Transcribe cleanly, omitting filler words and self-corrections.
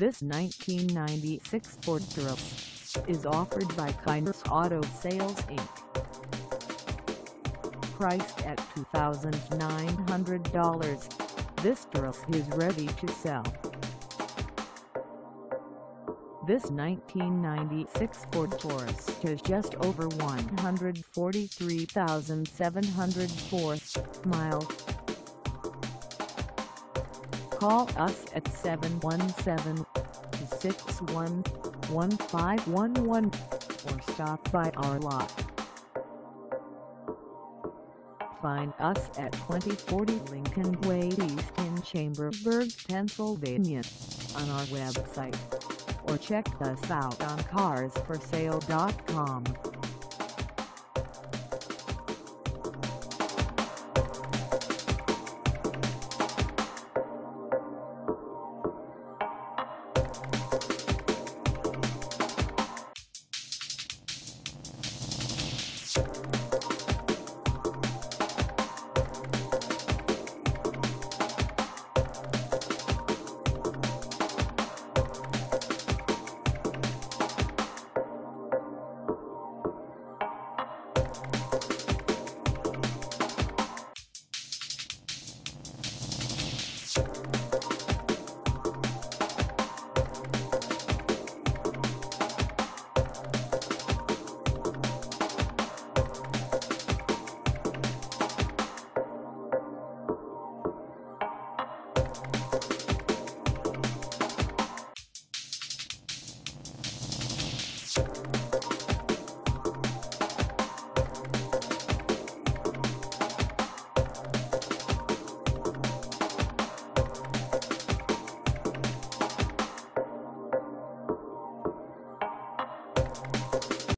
This 1996 Ford Taurus is offered by Kyners Auto Sales Inc. Priced at $2,900, this Taurus is ready to sell. This 1996 Ford Taurus has just over 143,704 miles. Call us at 717-261-1511 or stop by our lot. Find us at 2040 Lincoln Way East in Chambersburg, Pennsylvania, on our website, or check us out on carsforsale.com.